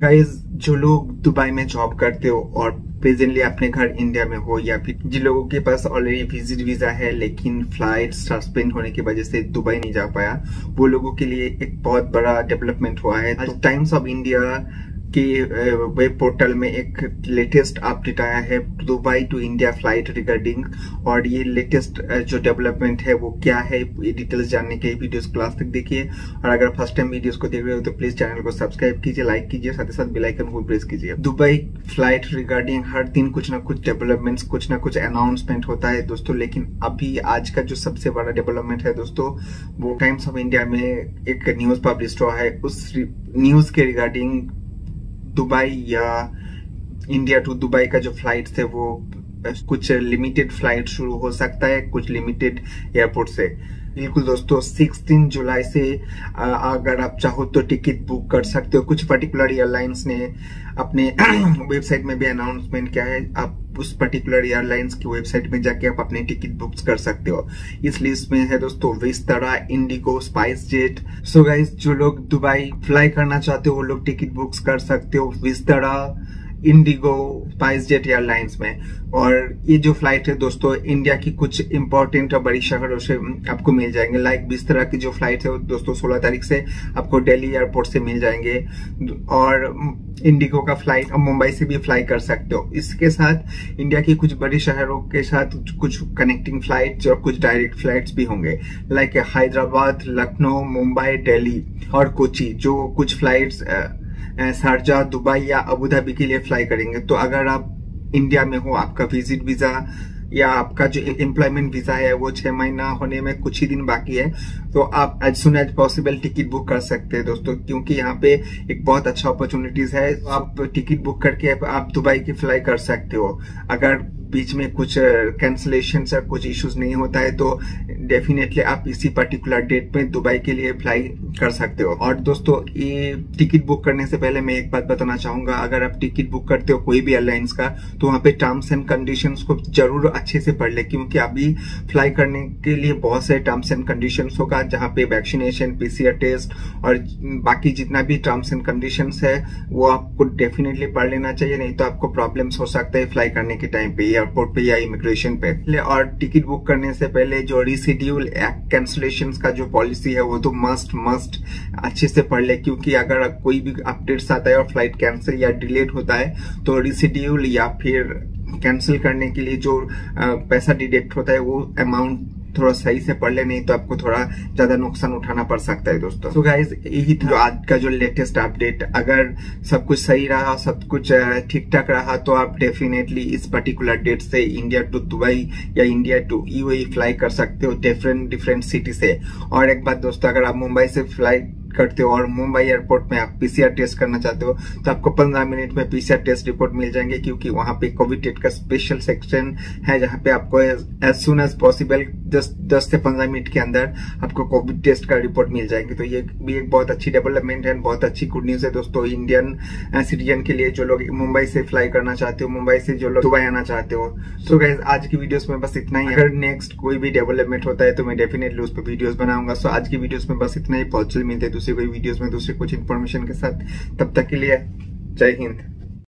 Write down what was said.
Guys जो लोग Dubai में जॉब करते हो और प्रेजेंटली अपने घर इंडिया में हो, या फिर जिन लोगों के पास ऑलरेडी विजिट वीजा है लेकिन फ्लाइट सस्पेंड होने की वजह से दुबई नहीं जा पाया, वो लोगों के लिए एक बहुत बड़ा डेवलपमेंट हुआ है। तो टाइम्स ऑफ इंडिया के वेब पोर्टल में एक लेटेस्ट अपडेट आया है Dubai to India flight regarding, और ये लेटेस्ट जो डेवलपमेंट है वो क्या है, ये डिटेल्स जानने के वीडियोस को लास्ट तक देखिए। और अगर फर्स्ट टाइम वीडियोस को देख रहे हो तो प्लीज चैनल को सब्सक्राइब कीजिए, लाइक कीजिए, साथ ही साथ बेल आइकन को प्रेस कीजिए। दुबई फ्लाइट रिगार्डिंग हर दिन कुछ ना कुछ डेवलपमेंट, कुछ ना कुछ अनाउंसमेंट होता है दोस्तों, लेकिन अभी आज का जो सबसे बड़ा डेवलपमेंट है दोस्तों वो टाइम्स ऑफ इंडिया में एक न्यूज पब्लिश हुआ है। उस न्यूज के रिगार्डिंग दुबई या इंडिया टू दुबई का जो फ्लाइट है वो कुछ लिमिटेड फ्लाइट शुरू हो सकता है कुछ लिमिटेड एयरपोर्ट से। बिल्कुल दोस्तों, 16 जुलाई से अगर आप चाहो तो टिकट बुक कर सकते हो। कुछ पर्टिकुलर एयरलाइंस ने अपने वेबसाइट में भी अनाउंसमेंट किया है, आप उस पर्टिकुलर एयरलाइंस की वेबसाइट में जाके आप अपने टिकट बुक कर सकते हो। इस लिस्ट में है दोस्तों Vistara, Indigo, SpiceJet. So guys जो लोग दुबई फ्लाई करना चाहते हो वो लोग टिकट बुक कर सकते हो विस्तारा, इंडिगो, स्पाइसजेट एयरलाइंस में। और ये जो फ्लाइट है दोस्तों इंडिया की कुछ इम्पोर्टेंट और बड़ी शहरों से आपको मिल जाएंगे, लाइक विस्तारा की जो फ्लाइट है वो दोस्तों 16 तारीख से आपको दिल्ली एयरपोर्ट से मिल जाएंगे, और इंडिगो का फ्लाइट मुंबई से भी फ्लाई कर सकते हो। इसके साथ इंडिया की कुछ बड़ी शहरों के साथ कुछ कनेक्टिंग फ्लाइट्स और कुछ डायरेक्ट फ्लाइट्स भी होंगे, लाइक हैदराबाद, लखनऊ, मुंबई, दिल्ली और कोची। जो कुछ फ्लाइट्स शारजा, दुबई या अबू धाबी के लिए फ्लाई करेंगे। तो अगर आप इंडिया में हो, आपका विजिट वीजा या आपका जो एम्प्लॉयमेंट वीजा है वो 6 महीना होने में कुछ ही दिन बाकी है, तो आप as soon as possible ticket book कर सकते हैं दोस्तों, क्योंकि यहाँ पे एक बहुत अच्छा अपॉर्चुनिटीज है। तो आप टिकट बुक करके आप दुबई की फ्लाई कर सकते हो। अगर बीच में कुछ कैंसलेशन या कुछ इश्यूज नहीं होता है तो डेफिनेटली आप इसी पर्टिकुलर डेट में दुबई के लिए फ्लाई कर सकते हो। और दोस्तों ये टिकट बुक करने से पहले मैं एक बात बताना चाहूंगा, अगर आप टिकट बुक करते हो कोई भी एयरलाइंस का तो वहाँ पे टर्म्स एंड कंडीशंस को जरूर अच्छे से पढ़ ले, क्योंकि अभी फ्लाई करने के लिए बहुत सारे टर्म्स एंड कंडीशंस होगा, जहाँ पे वैक्सीनेशन, पीसीआर टेस्ट और बाकी जितना भी टर्म्स एंड कंडीशंस है वो आपको डेफिनेटली पढ़ लेना चाहिए, नहीं तो आपको प्रॉब्लम्स हो सकता है फ्लाई करने के टाइम पे एयरपोर्ट पे या इमिग्रेशन पे। और टिकट बुक करने से पहले जो रिशेड्यूल कैंसलेशन का जो पॉलिसी है वो तो मस्ट अच्छे से पढ़ ले, क्योंकि अगर कोई भी अपडेट्स आता है और फ्लाइट कैंसिल या डिलेड होता है तो रिशेड्यूल या फिर कैंसिल करने के लिए जो पैसा डिडक्ट होता है वो अमाउंट थोड़ा सही से पढ़ ले, नहीं तो आपको थोड़ा ज्यादा नुकसान उठाना पड़ सकता है दोस्तों। तो गाइज यही था आज का जो लेटेस्ट अपडेट। अगर सब कुछ सही रहा, सब कुछ ठीक ठाक रहा तो आप डेफिनेटली इस पर्टिकुलर डेट से इंडिया टू दुबई या इंडिया टू यूएई फ्लाई कर सकते हो डिफरेंट सिटी से। और एक बात दोस्तों, अगर आप मुंबई से फ्लाई करते हो और मुंबई एयरपोर्ट में आप पीसीआर टेस्ट करना चाहते हो तो आपको 15 मिनट में पीसीआर टेस्ट रिपोर्ट मिल जाएंगे, क्योंकि वहां पे कोविड टेस्ट का स्पेशल सेक्शन है जहां पे आपको एज सुन एज पॉसिबल 10 से 15 मिनट के अंदर आपको कोविड टेस्ट का रिपोर्ट मिल जाएंगे। तो ये भी एक बहुत अच्छी डेवलपमेंट है, बहुत अच्छी गुड न्यूज है दोस्तों इंडियन सिटीजन के लिए, जो लोग मुंबई से फ्लाई करना चाहते हो, मुंबई से जो लोग दुबई आना चाहते हो। तो गाइस आज की वीडियोस में बस इतना ही। अगर नेक्स्ट कोई भी डेवलपमेंट होता है तो मैं डेफिनेटली उस पर वीडियोज बनाऊंगा। सो आज की वीडियोज में बस इतना ही, पॉसिबल मिलते दूसरी कोई वीडियोस में दूसरे कुछ इन्फॉर्मेशन के साथ। तब तक के लिए जय हिंद।